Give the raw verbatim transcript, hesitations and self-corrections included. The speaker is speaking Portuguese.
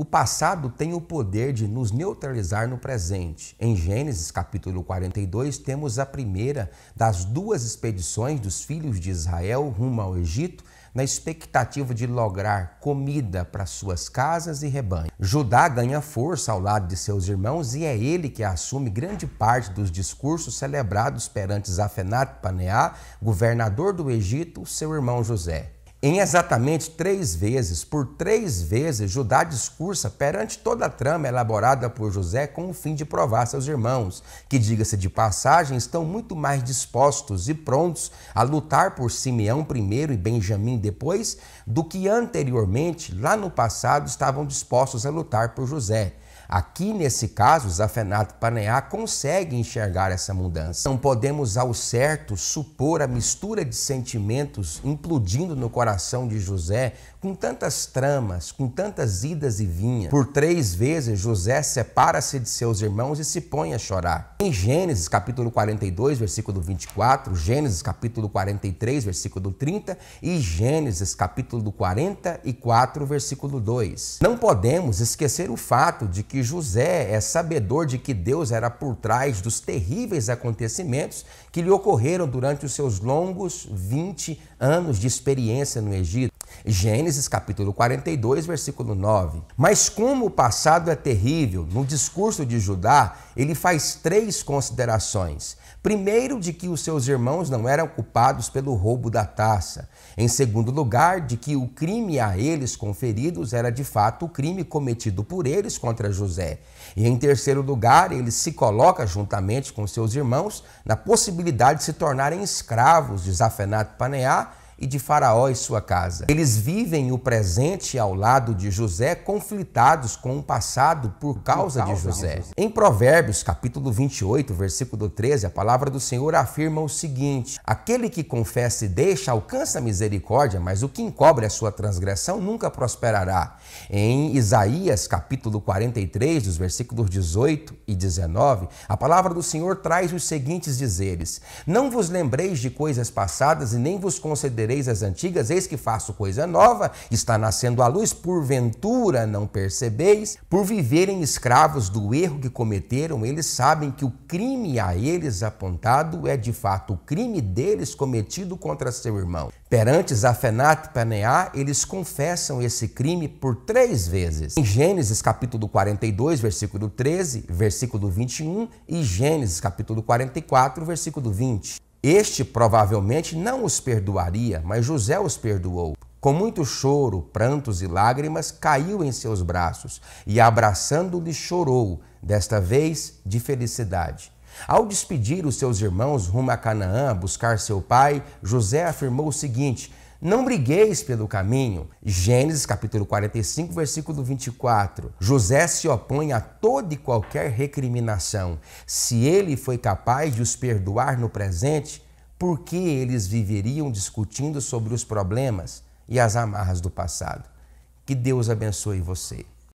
O passado tem o poder de nos neutralizar no presente. Em Gênesis capítulo quarenta e dois, temos a primeira das duas expedições dos filhos de Israel rumo ao Egito, na expectativa de lograr comida para suas casas e rebanho. Judá ganha força ao lado de seus irmãos e é ele que assume grande parte dos discursos celebrados perante Zafenate-Paneia, governador do Egito, seu irmão José. Em exatamente três vezes, por três vezes, Judá discursa perante toda a trama elaborada por José com o fim de provar seus irmãos, que, diga-se de passagem, estão muito mais dispostos e prontos a lutar por Simeão primeiro e Benjamim depois do que anteriormente, lá no passado, estavam dispostos a lutar por José. Aqui, nesse caso, Zafenate-Paneia consegue enxergar essa mudança. Não podemos, ao certo, supor a mistura de sentimentos implodindo no coração de José, com tantas tramas, com tantas idas e vinhas. Por três vezes, José separa-se de seus irmãos e se põe a chorar. Em Gênesis, capítulo quarenta e dois, versículo vinte e quatro, Gênesis, capítulo quarenta e três, versículo trinta e Gênesis, capítulo quarenta e quatro, versículo dois. Não podemos esquecer o fato de que José é sabedor de que Deus era por trás dos terríveis acontecimentos que lhe ocorreram durante os seus longos vinte anos de experiência no Egito. Gênesis capítulo quarenta e dois, versículo nove. Mas como o passado é terrível, no discurso de Judá, ele faz três considerações. Primeiro, de que os seus irmãos não eram culpados pelo roubo da taça. Em segundo lugar, de que o crime a eles conferidos era de fato o crime cometido por eles contra José. E em terceiro lugar, ele se coloca juntamente com seus irmãos na possibilidade de se tornarem escravos de Zafenate-Paneia e de Faraó e sua casa. Eles vivem o presente ao lado de José, conflitados com o passado por causa, por causa de José. José. Em Provérbios, capítulo vinte e oito, versículo treze, a palavra do Senhor afirma o seguinte: aquele que confessa e deixa alcança a misericórdia, mas o que encobre a sua transgressão nunca prosperará. Em Isaías, capítulo quarenta e três, dos versículos dezoito e dezenove, a palavra do Senhor traz os seguintes dizeres: não vos lembreis de coisas passadas e nem vos concedereis as antigas, eis que faço coisa nova, está nascendo a luz, porventura não percebeis? Por viverem escravos do erro que cometeram, eles sabem que o crime a eles apontado é de fato o crime deles cometido contra seu irmão. Perante Zafenate-Paneia, eles confessam esse crime por três vezes. Em Gênesis capítulo quarenta e dois, versículo treze, versículo vinte e um e Gênesis capítulo quarenta e quatro, versículo vinte. Este provavelmente não os perdoaria, mas José os perdoou. Com muito choro, prantos e lágrimas, caiu em seus braços e, abraçando-lhe, chorou, desta vez de felicidade. Ao despedir os seus irmãos rumo a Canaã, buscar seu pai, José afirmou o seguinte: não brigueis pelo caminho. Gênesis capítulo quarenta e cinco, versículo vinte e quatro. José se opõe a toda e qualquer recriminação. Se ele foi capaz de os perdoar no presente, por que eles viveriam discutindo sobre os problemas e as amarras do passado? Que Deus abençoe você.